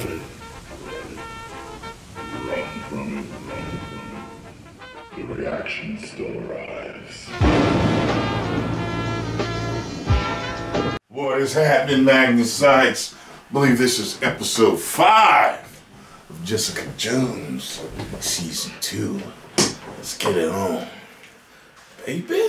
Run from it. Run from it. Run from it. The reaction still arrives. What is happening, Magnicites? I believe this is episode 5 of Jessica Jones, season 2. Let's get it on, baby.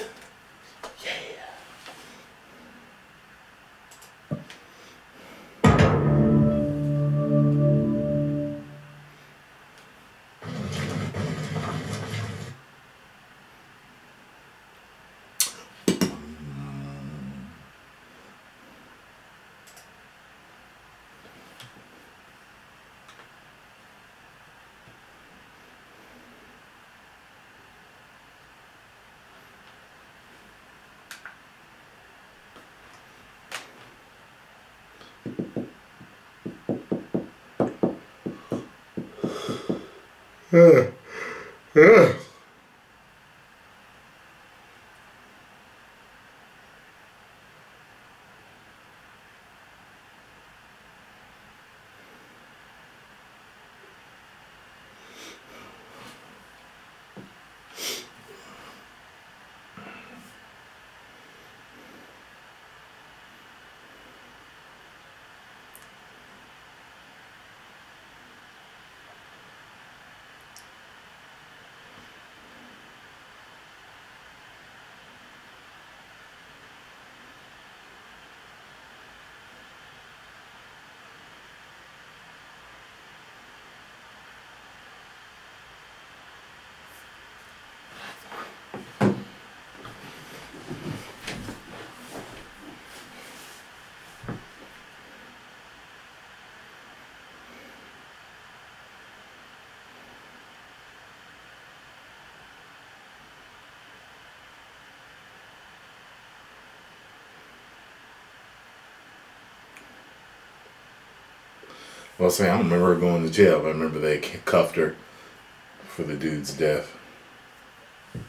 Well, see, I don't remember her going to jail, but I remember they cuffed her for the dude's death. You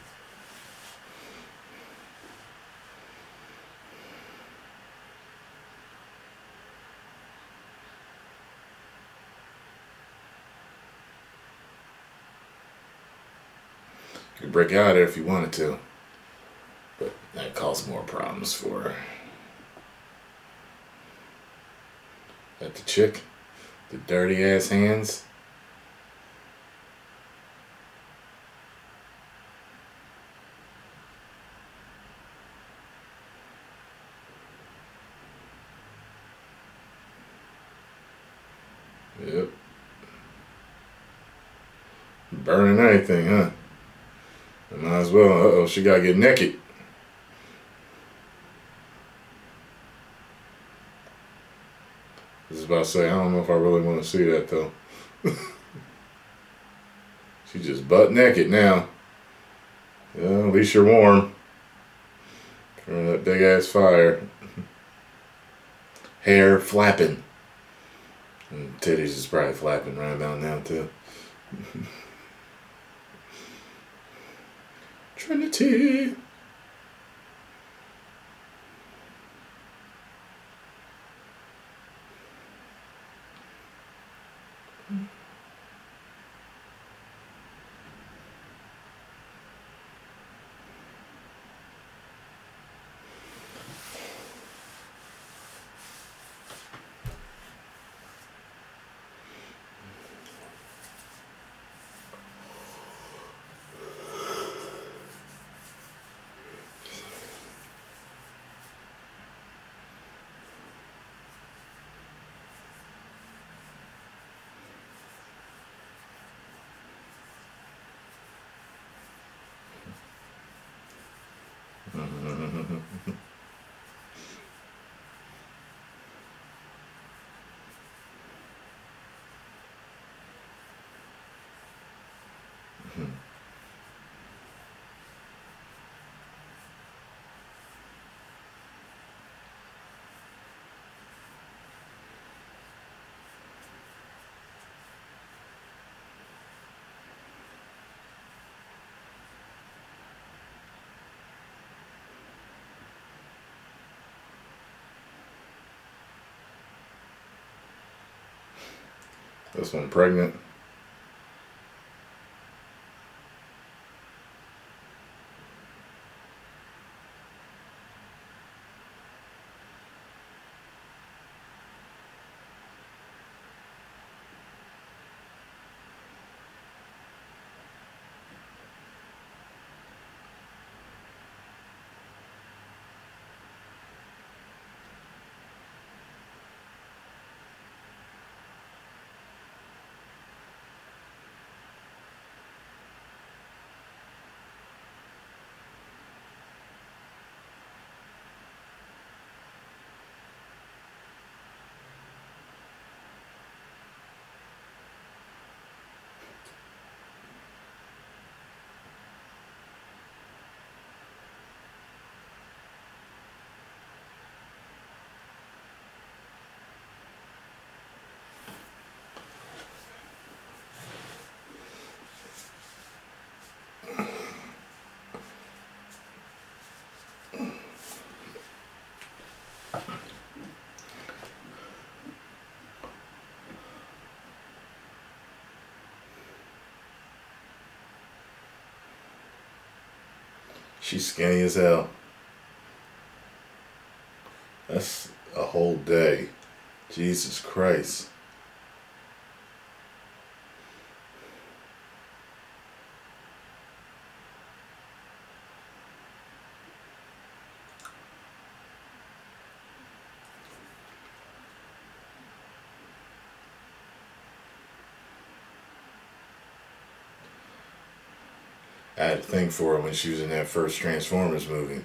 could break out of there if you wanted to, but that caused more problems for her. That the chick? The dirty ass hands. Yep. Burning everything, huh? I might as well. Uh-oh, she gotta get naked. I say, I don't know if I really want to see that though. She's just butt naked now. Yeah, at least you're warm. Turn that big ass fire. Hair flapping. And titties is probably flapping right about now too. Trinity. This one pregnant. She's skinny as hell. That's a whole day. Jesus Christ. I had a thing for her when she was in that first Transformers movie.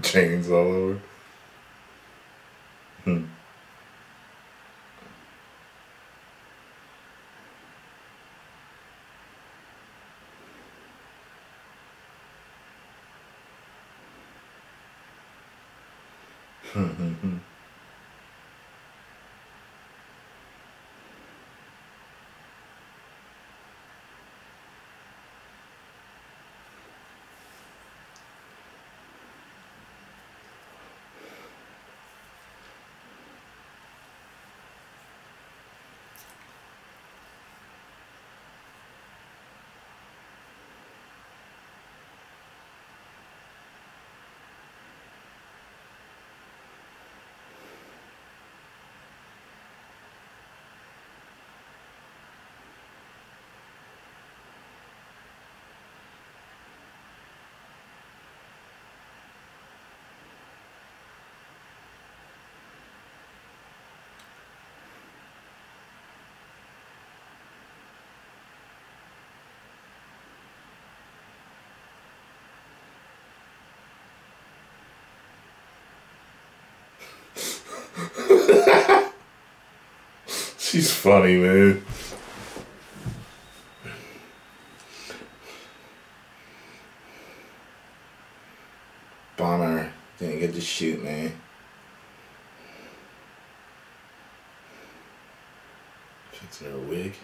Chains all over. She's funny, man. Bomber didn't get to shoot, man. Fix her wig.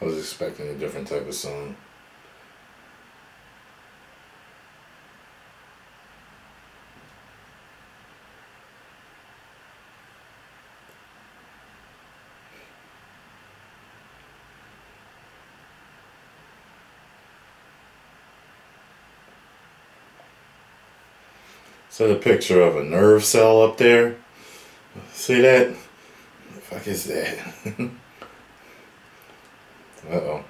I was expecting a different type of song. There's a picture of a nerve cell up there. See that? What the fuck is that? Uh-oh.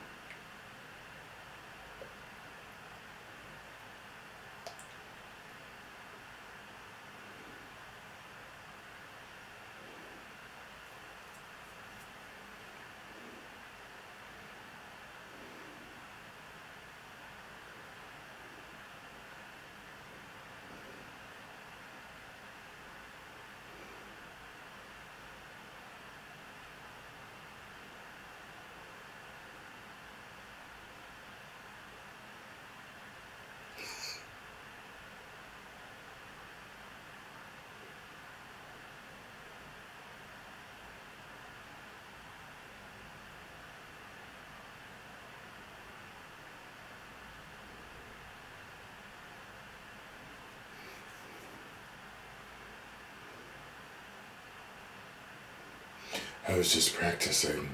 I was just practicing.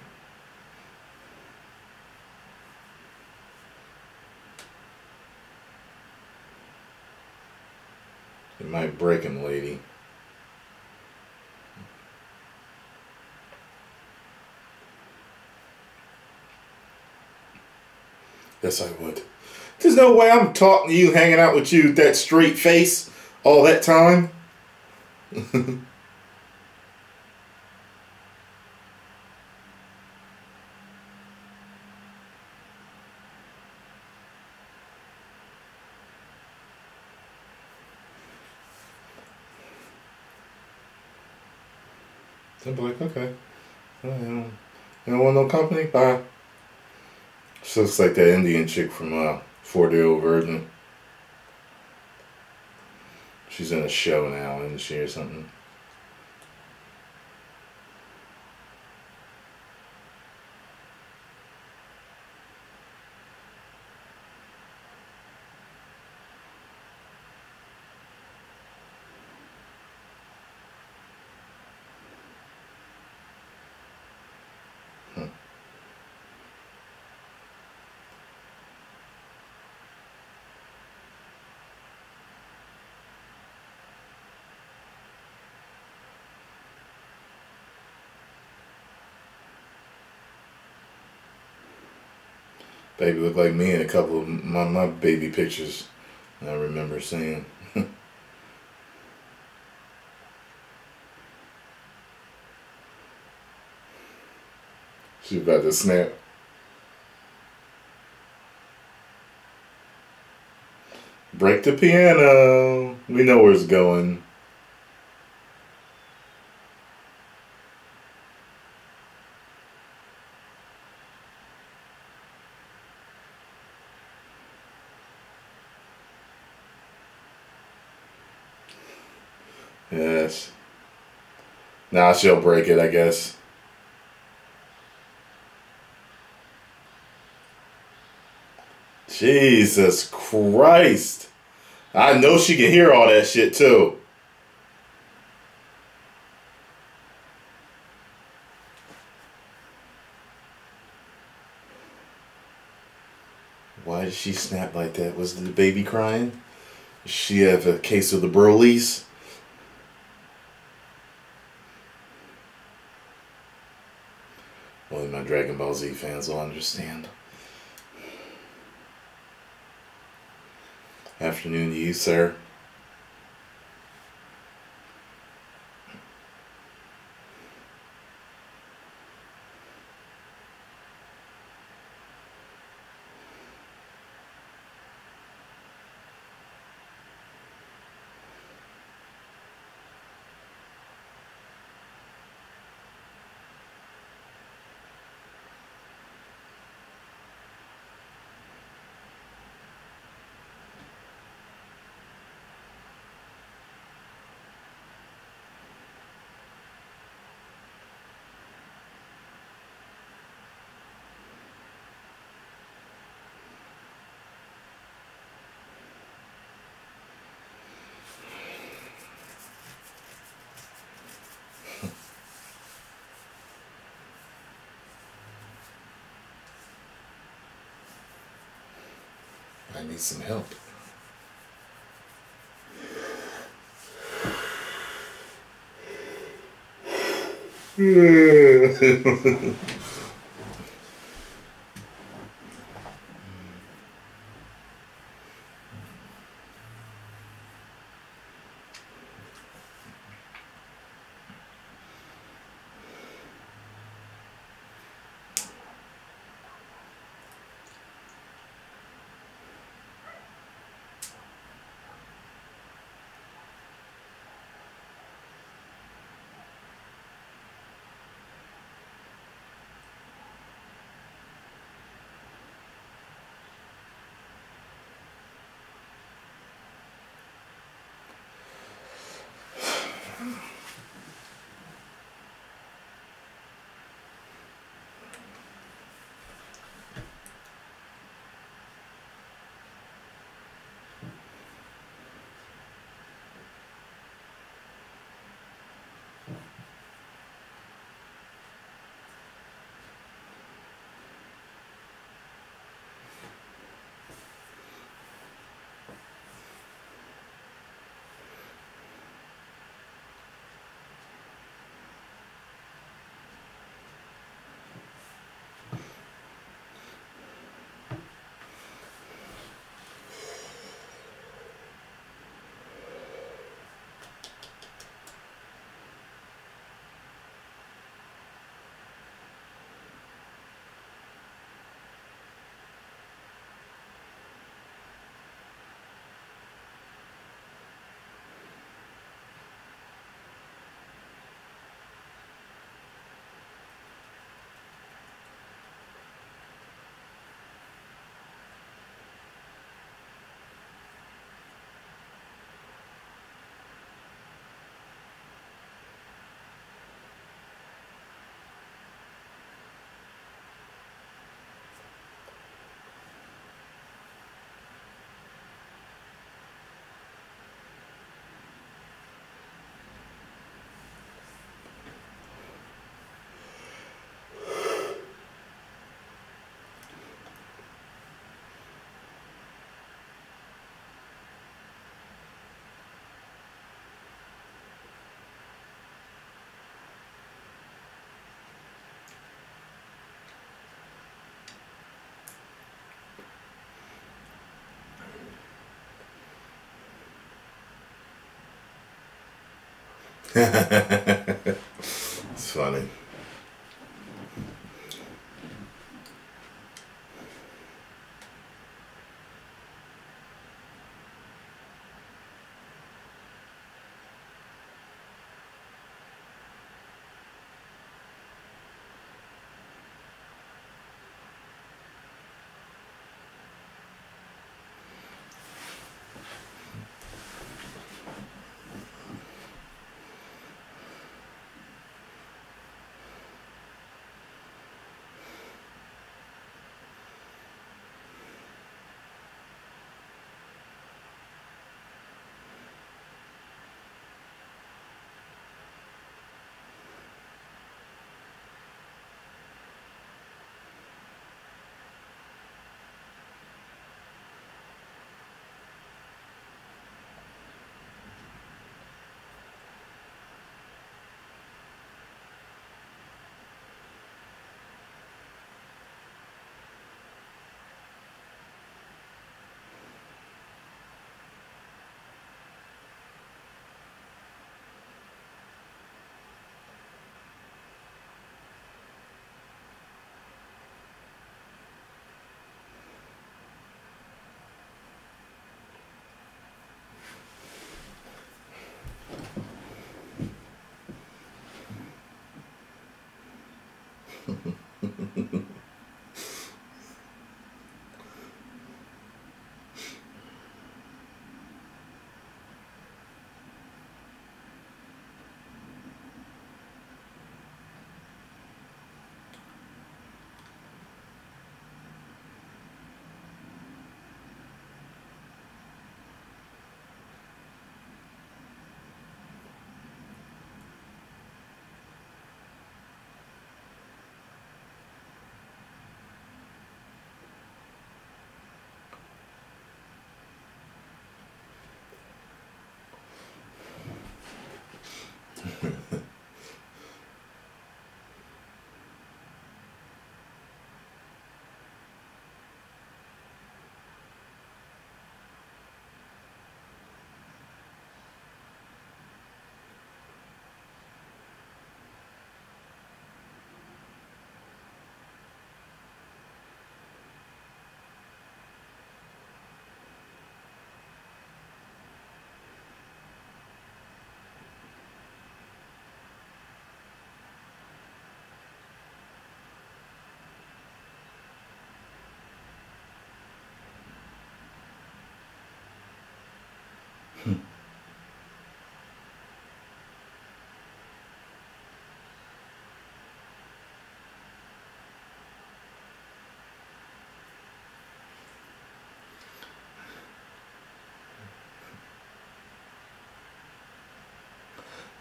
You might break him, lady. Yes, I would. There's no way I'm talking to you, hanging out with you with that straight face all that time. I'm like, okay, you don't want no company? Bye. She looks like that Indian chick from 40 Deal Virgin. She's in a show now, isn't she, or something? Baby looked like me in a couple of my baby pictures I remember seeing. She's about to snap. Break the piano. We know where it's going. Yes. Nah, she'll break it, I guess. Jesus Christ. I know she can hear all that shit, too. Why did she snap like that? Was the baby crying? Does she have a case of the Burleys? Only my Dragon Ball Z fans will understand. Afternoon to you, sir. I need some help. It's funny.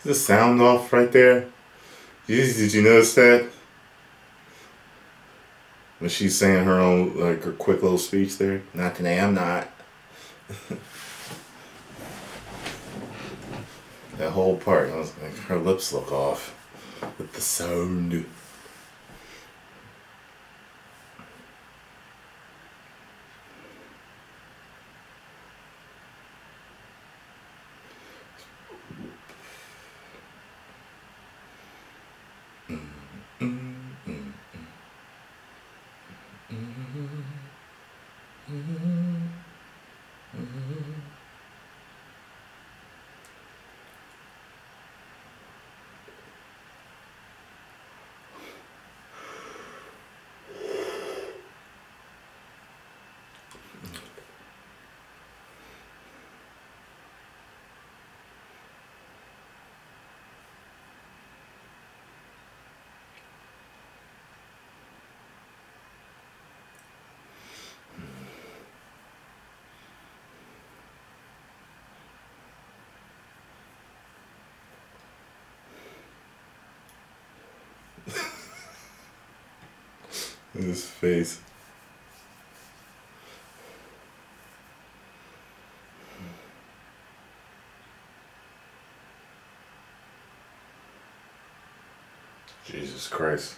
the sound off right there. Did you notice that? When she's saying her own, like, her quick little speech there. Not today, I'm not. That whole part, I was like, her lips look off with the sound. His face. Jesus Christ.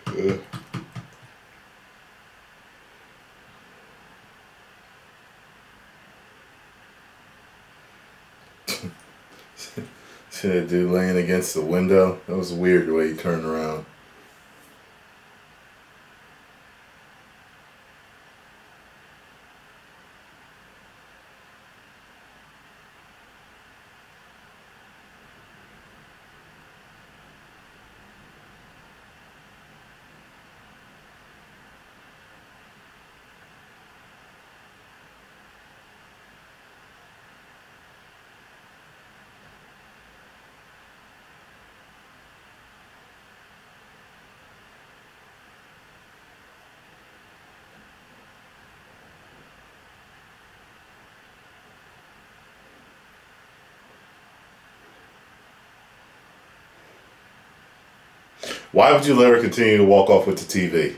See that dude laying against the window? That was weird the way he turned around. Why would you let her continue to walk off with the TV?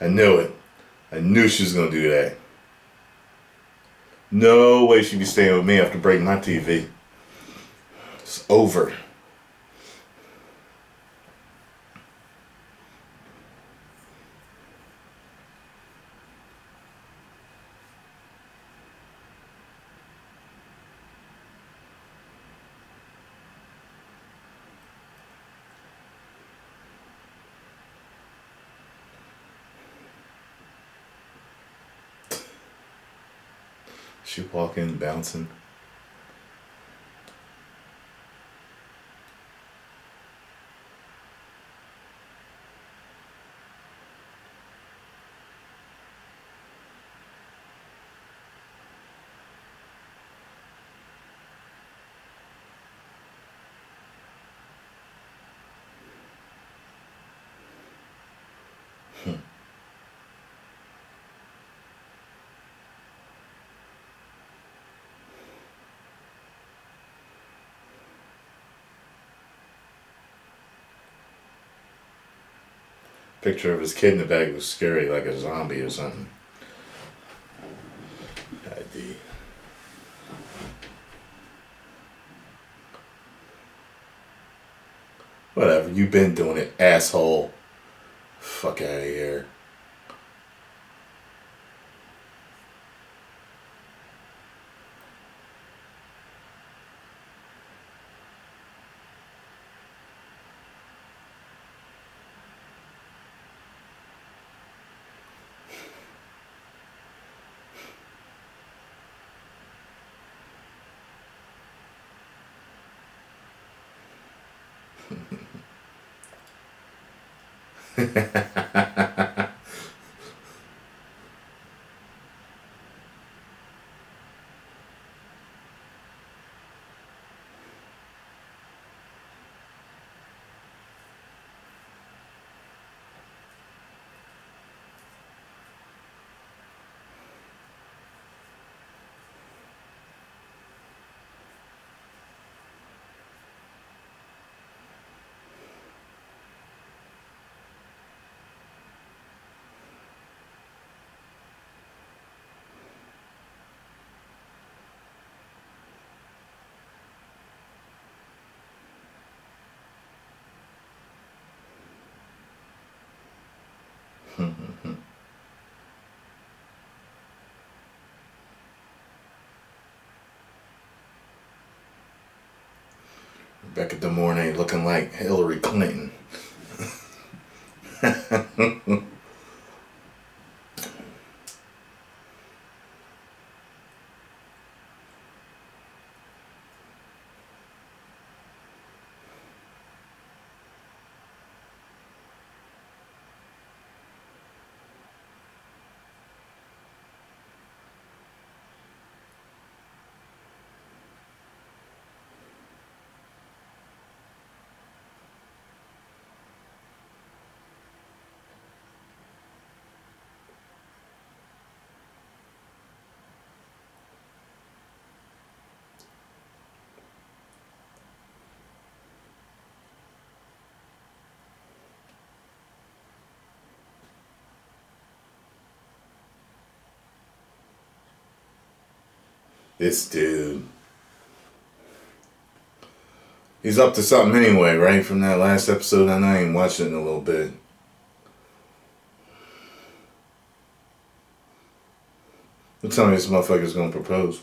I knew it. I knew she was going to do that. No way she'd be staying with me after breaking my TV. It's over. She walking, bouncing. Picture of his kid in the bag was scary, like a zombie or something. ID. Whatever, you've been doing it, asshole. Fuck out of here. Rebecca De Mornay looking like Hillary Clinton. This dude. He's up to something anyway, right? From that last episode, I know I ain't watched it in a little bit. Don't tell me this motherfucker's gonna propose.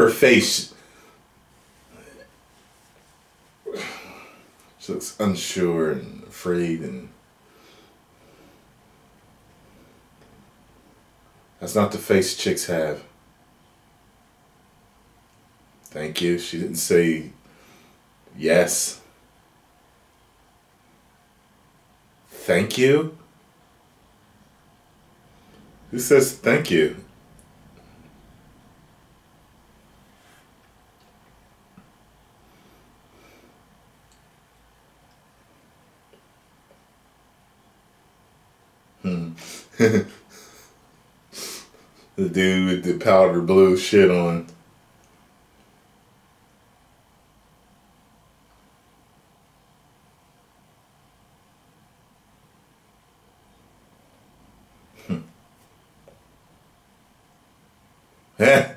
Her face, she looks unsure and afraid, and that's not the face chicks have. Thank you. She didn't say yes. Thank you? Who says thank you? The dude with the powder blue shit on. Yeah.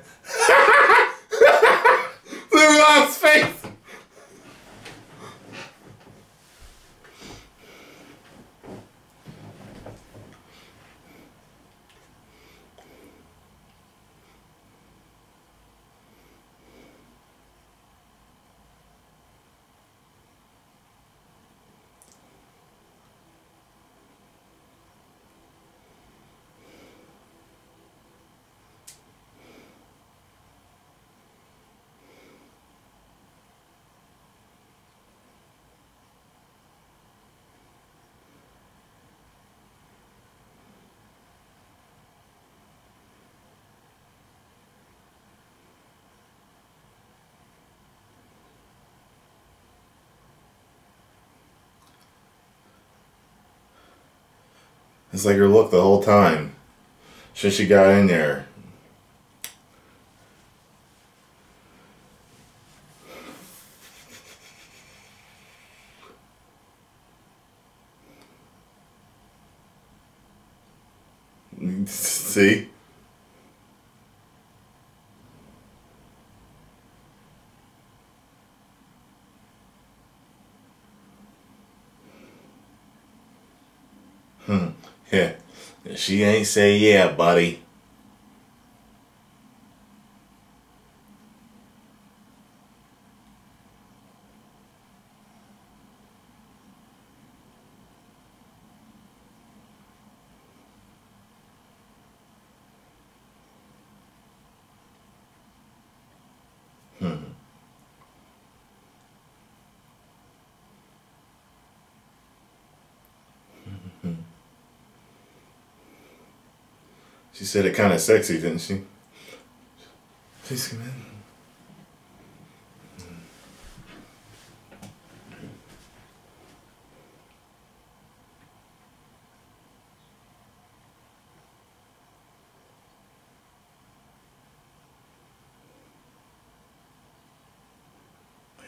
Look at Ron's face. It's like her look the whole time since she got in there. See? Yeah, she ain't say yeah, buddy. She said it kind of sexy, didn't she? Please come in.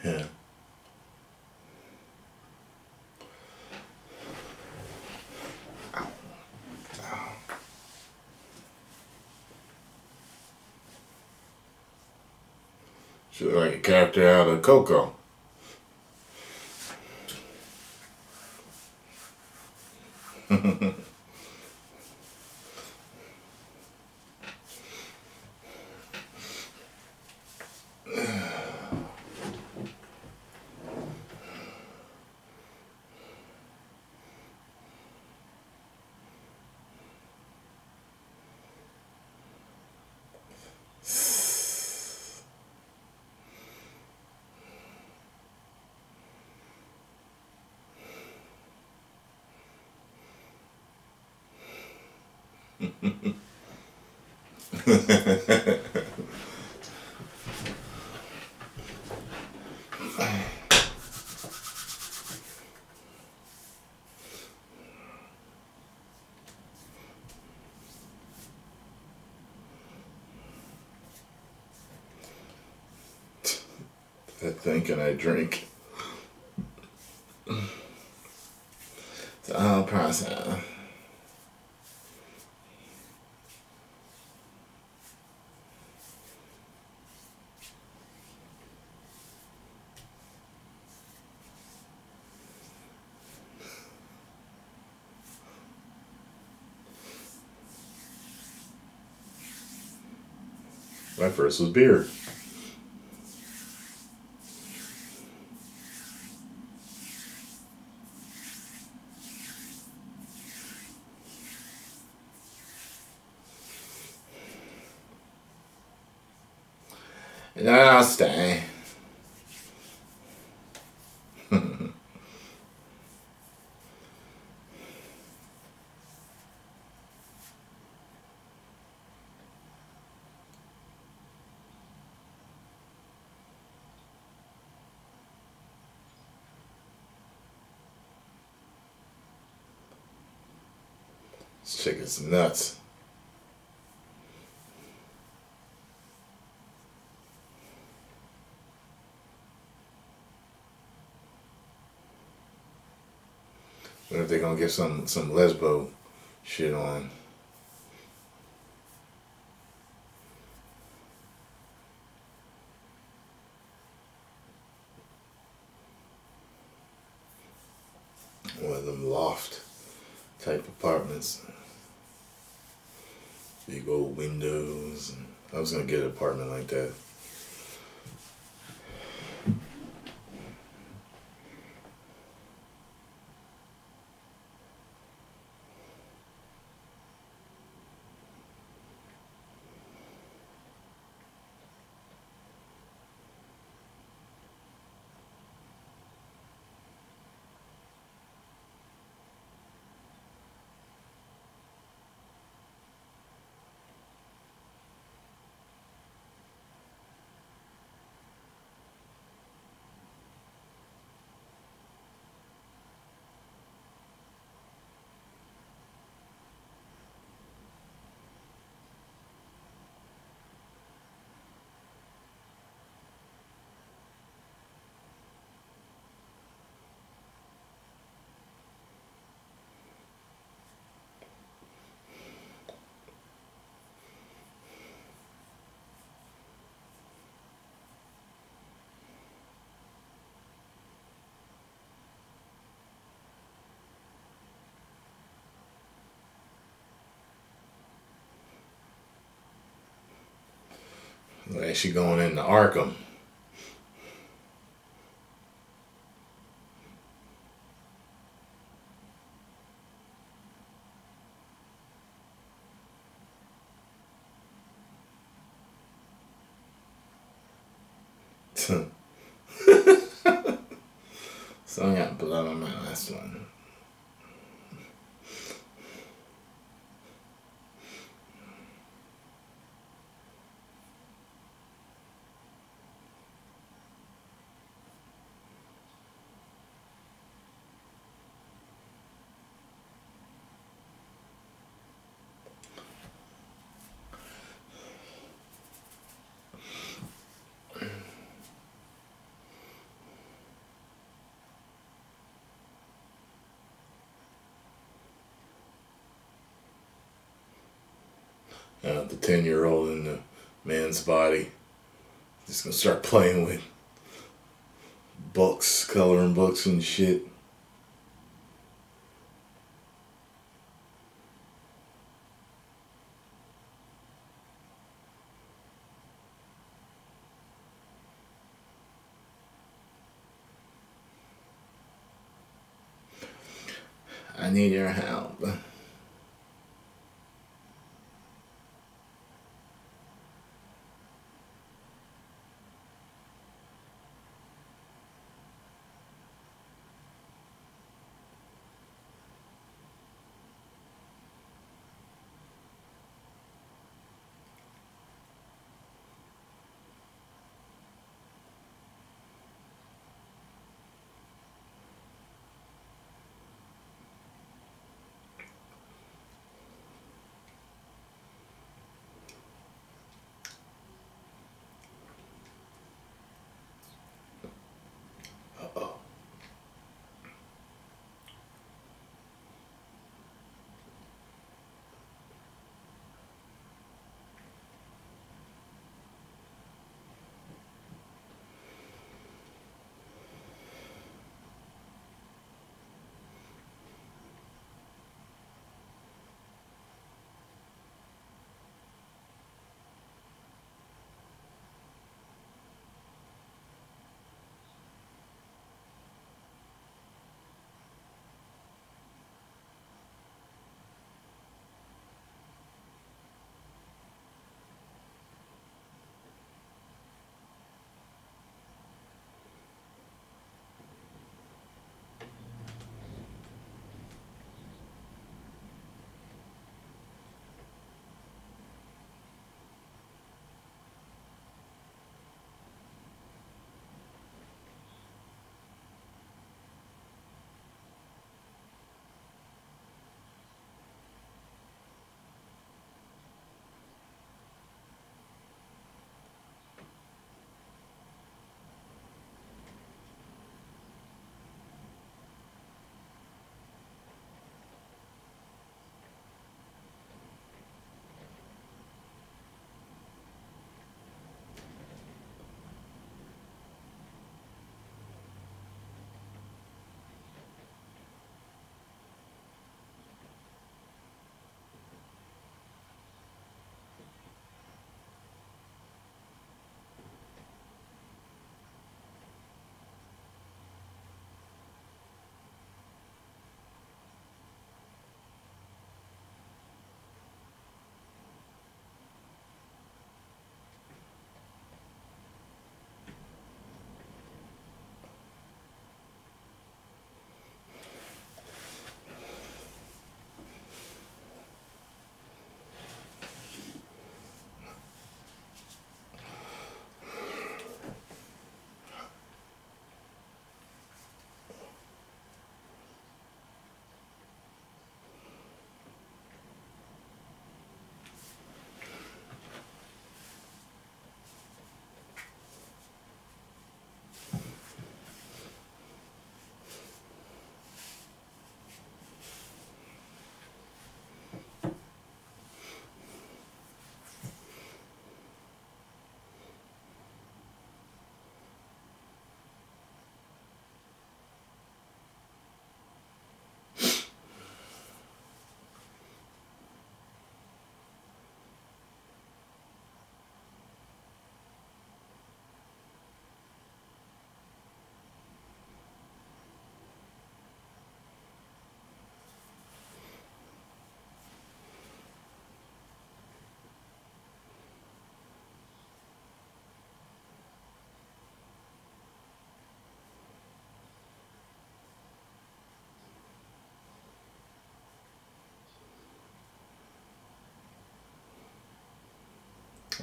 Yeah. She's like a character out of Coco. I think and I drink. It's a whole process. My first was beer. And I'll stay. This chick is nuts. What if they're gonna get some lesbo shit on? One of them loft type apartments. Big old windows. And I was going to get an apartment like that. Like she going into Arkham. So I got blood on my last one. The 10-year-old in the man's body. Just gonna start playing with books, coloring books and shit. I need your help.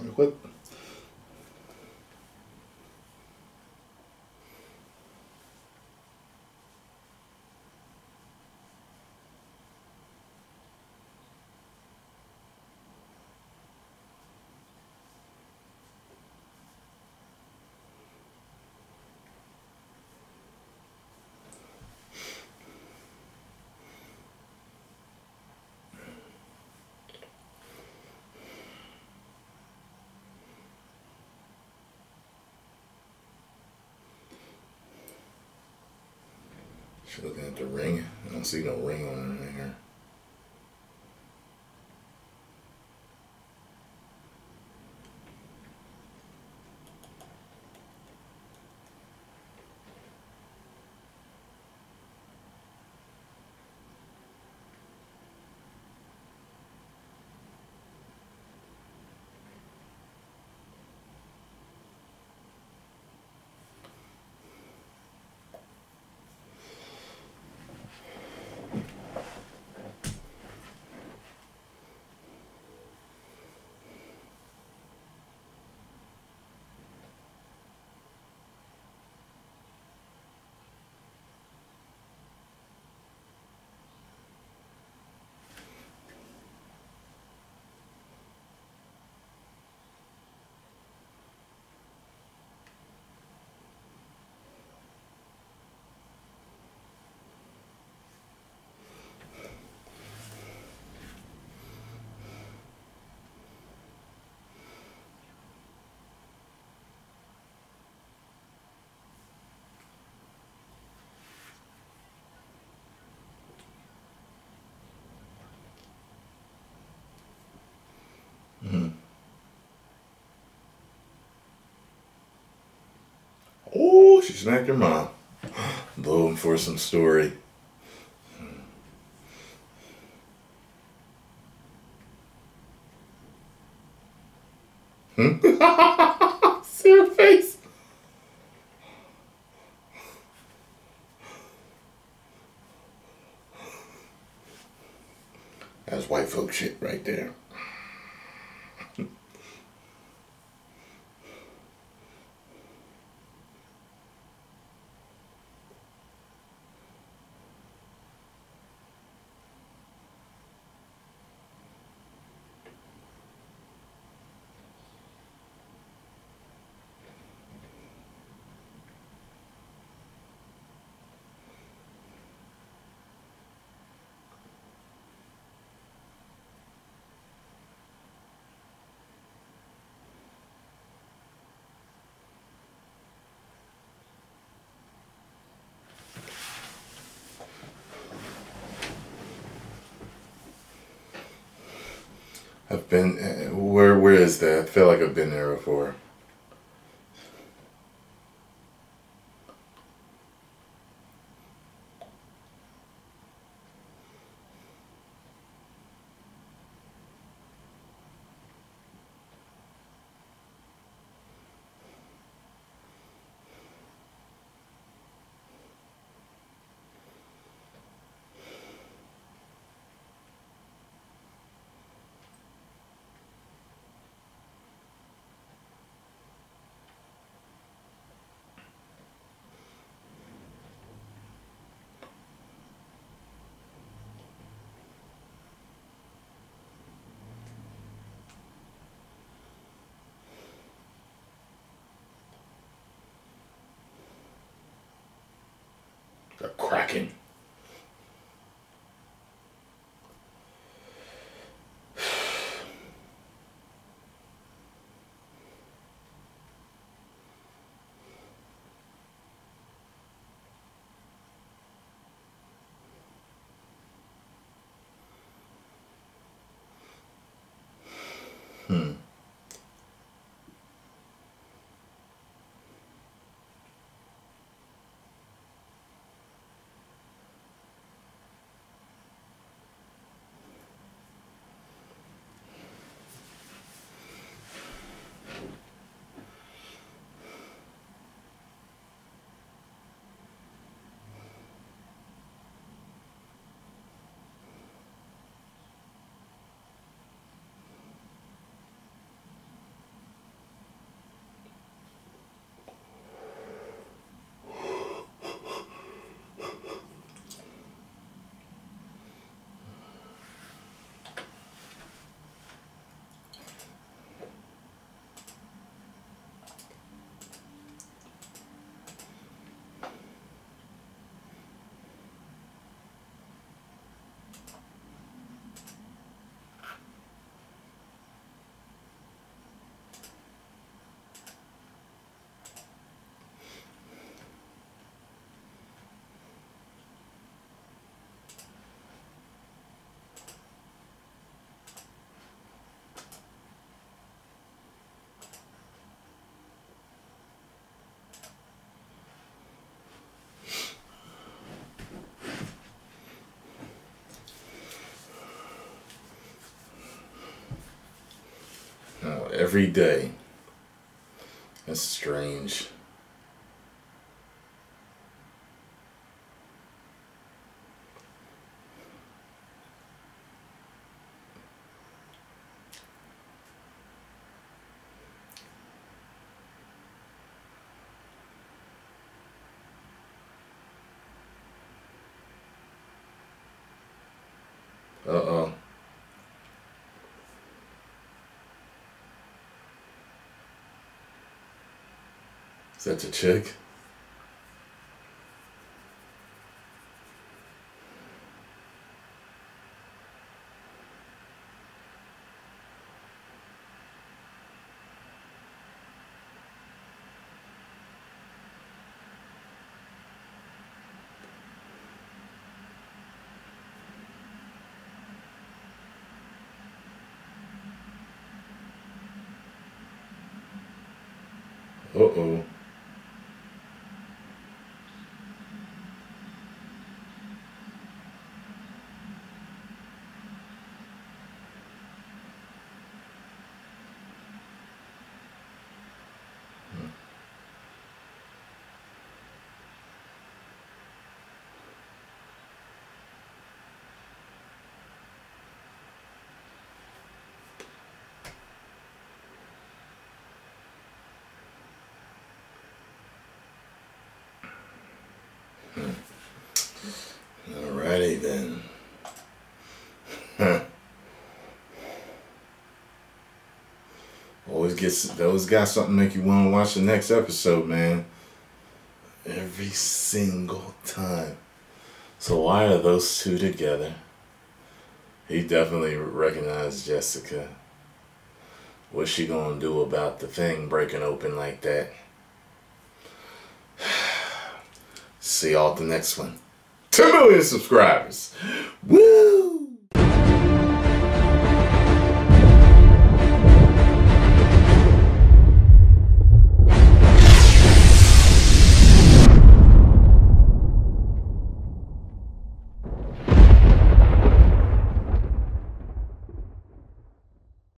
real quick. Looking at the ring, I don't see no ring on it right here. Oh, she smacked her mom. Looking for some story. See her face. That's white folk shit right there. I've been, where is that? I feel like I've been there before. A Kraken. every day. That's strange. Uh-oh. Is that a chick? Uh-oh. Alrighty then. Huh. Always got something to make you want to watch the next episode, man. Every single time. So why are those two together? He definitely recognized Jessica. What's she gonna do about the thing breaking open like that? See y'all at the next one. 2 million subscribers. Woo!